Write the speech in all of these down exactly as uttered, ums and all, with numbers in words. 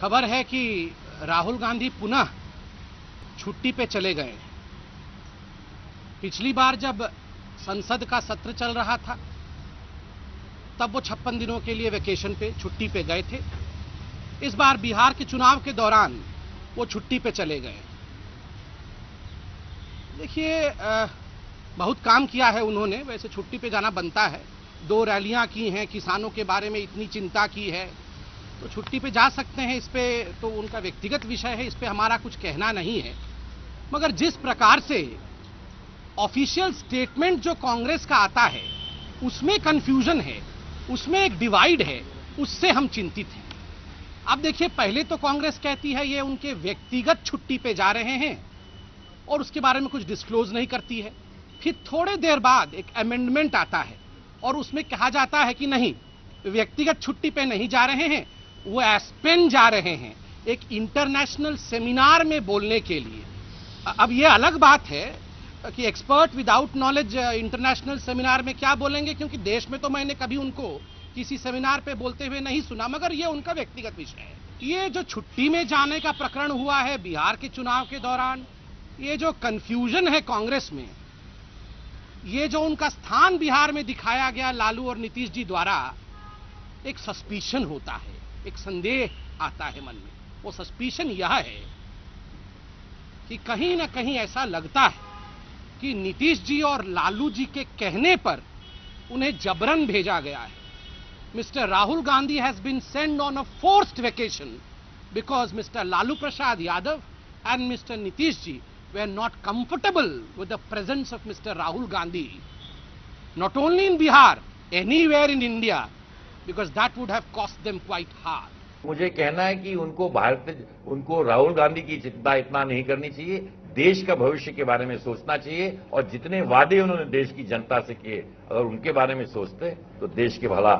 खबर है कि राहुल गांधी पुनः छुट्टी पे चले गए। पिछली बार जब संसद का सत्र चल रहा था तब वो छप्पन दिनों के लिए वेकेशन पे छुट्टी पे गए थे। इस बार बिहार के चुनाव के दौरान वो छुट्टी पे चले गए। देखिए, बहुत काम किया है उन्होंने, वैसे छुट्टी पे जाना बनता है। दो रैलियां की हैं, किसानों के बारे में इतनी चिंता की है, तो छुट्टी पे जा सकते हैं। इस पे तो उनका व्यक्तिगत विषय है, इस पे हमारा कुछ कहना नहीं है। मगर जिस प्रकार से ऑफिशियल स्टेटमेंट जो कांग्रेस का आता है उसमें कंफ्यूजन है, उसमें एक डिवाइड है, उससे हम चिंतित हैं। अब देखिए, पहले तो कांग्रेस कहती है ये उनके व्यक्तिगत छुट्टी पे जा रहे हैं और उसके बारे में कुछ डिस्क्लोज नहीं करती है। फिर थोड़े देर बाद एक अमेंडमेंट आता है और उसमें कहा जाता है कि नहीं, व्यक्तिगत छुट्टी पे नहीं जा रहे हैं, वो एस्पेन जा रहे हैं एक इंटरनेशनल सेमिनार में बोलने के लिए। अब ये अलग बात है कि expert without knowledge international seminar में क्या बोलेंगे, क्योंकि देश में तो मैंने कभी उनको किसी सेमिनार पे बोलते हुए नहीं सुना। मगर ये उनका व्यक्तिगत विषय है। ये जो छुट्टी में जाने का प्रकरण हुआ है बिहार के चुनाव के दौरान, ये जो कंफ्यूजन है कांग्रेस में, ये जो उनका स्थान बिहार में दिखाया गया लालू और नीतीश जी द्वारा, एक सस्पिशन होता है, एक संदेह आता है मन में। वो सस्पिशन यह है कि कहीं ना कहीं ऐसा लगता है कि नीतीश जी और लालू जी के कहने पर उन्हें जबरन भेजा गया है। Mister Rahul Gandhi has been send on a forced vacation because mister Lalu Prasad Yadav and mister Nitish ji they are not comfortable with the presence of mister Rahul Gandhi, not only in Bihar, anywhere in India, because that would have cost them quite hard. मुझे कहना है कि उनको भारत उनको राहुल गांधी की चिंता इतना नहीं करनी चाहिए, देश का भविष्य के बारे में सोचना चाहिए। और जितने वादे उन्होंने देश की जनता से किए, अगर उनके बारे में सोचते तो देश के भला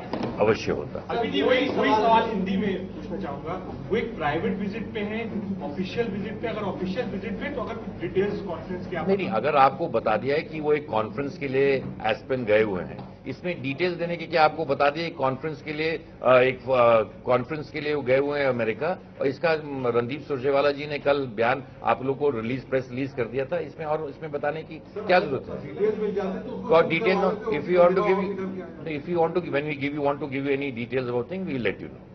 अवश्य होता। अभी जी वही वही सवाल हिंदी में पूछना चाहूंगा। वो एक प्राइवेट विजिट पे है, ऑफिशियल विजिट पे? अगर ऑफिशियल विजिट पे तो अगर डिटेल्स कॉन्फ्रेंस के नहीं, नहीं अगर आपको बता दिया है कि वो एक कॉन्फ्रेंस के लिए एस्पेन गए हुए हैं, इसमें डिटेल्स देने की क्या आपको बता दिया? कॉन्फ्रेंस के लिए एक कॉन्फ्रेंस के लिए वो गए हुए हैं अमेरिका, और इसका रणदीप सुरजेवाला जी ने कल बयान आप लोग को रिलीज प्रेस रिलीज कर दिया था। इसमें और इसमें बताने की क्या जरूरत है? Details if you want to give if you want to when we give you want to give you any details about thing we will let you no.